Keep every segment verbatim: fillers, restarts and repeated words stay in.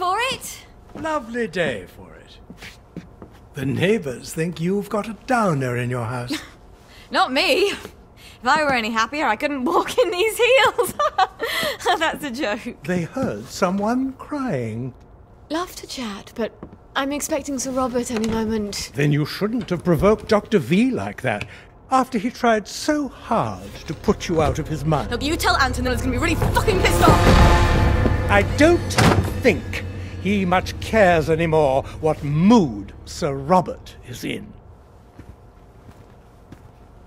for it. Lovely day for it. The neighbors think you've got a downer in your house. Not me. If I were any happier, I couldn't walk in these heels. That's a joke. They heard someone crying. Love to chat, but I'm expecting Sir Robert any moment. Then you shouldn't have provoked Doctor V like that, after he tried so hard to put you out of his mind. Look, you tell Antonella's gonna be really fucking pissed off! I don't think he much cares anymore what mood Sir Robert is in.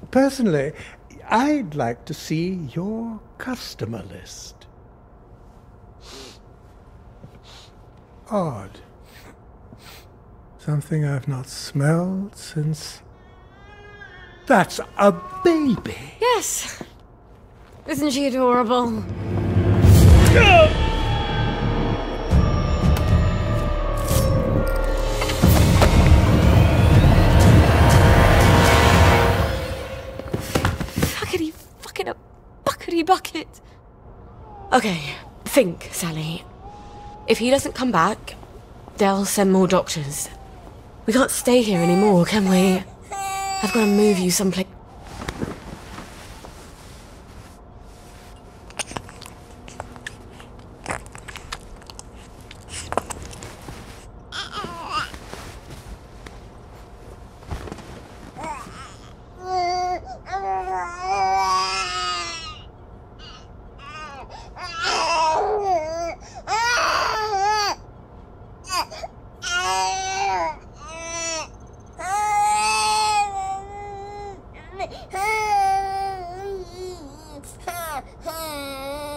Personally, I'd like to see your customer list. Odd. Something I've not smelled since... That's a baby! Yes! Isn't she adorable? Ah! Fuckity fucking a buckety bucket! Okay, think, Sally. If he doesn't come back, they'll send more doctors. We can't stay here anymore, can we? I've got to move you someplace. Ha ha!